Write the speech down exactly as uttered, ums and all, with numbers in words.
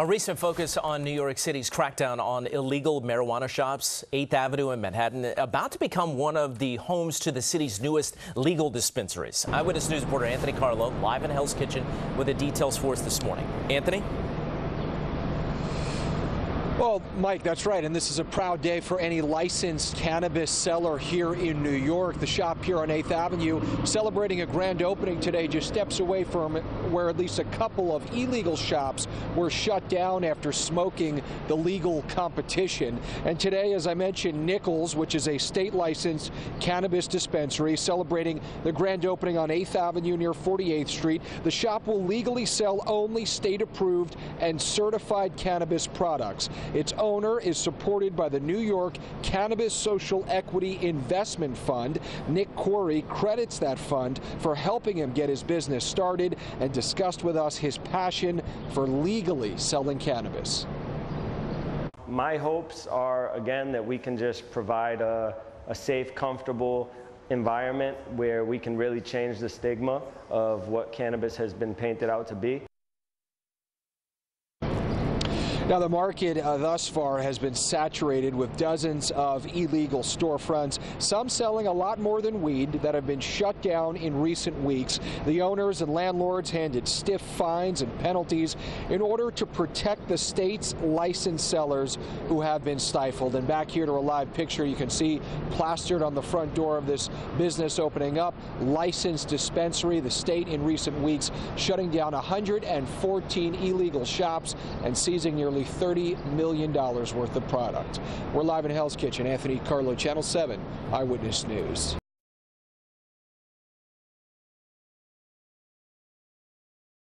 A recent focus on New York City's crackdown on illegal marijuana shops. eighth avenue in Manhattan, about to become one of the homes to the city's newest legal dispensaries. Eyewitness News reporter Anthony Carlo live in Hell's Kitchen with the details for us this morning. Anthony? Well, Mike, that's right, and this is a proud day for any licensed cannabis seller here in New York. The shop here on eighth avenue celebrating a grand opening today, just steps away from where at least a couple of illegal shops were shut down after smoking the legal competition. And today, as I mentioned, Nichols, which is a state-licensed cannabis dispensary, celebrating the grand opening on eighth avenue near forty-eighth street. The shop will legally sell only state-approved and certified cannabis products. Its owner is supported by the New York Cannabis Social Equity Investment Fund. Nick Corey credits that fund for helping him get his business started and discussed with us his passion for legally selling cannabis. My hopes are, again, that we can just provide a, a safe, comfortable environment where we can really change the stigma of what cannabis has been painted out to be. Now, the market uh, thus far has been saturated with dozens of illegal storefronts, some selling a lot more than weed, that have been shut down in recent weeks. The owners and landlords handed stiff fines and penalties in order to protect the state's licensed sellers who have been stifled. And back here to a live picture, you can see plastered on the front door of this business opening up, licensed dispensary. The state in recent weeks shutting down one hundred fourteen illegal shops and seizing nearly thirty million dollars worth of product. We're live in Hell's Kitchen. Anthony Carlo, Channel seven, Eyewitness News.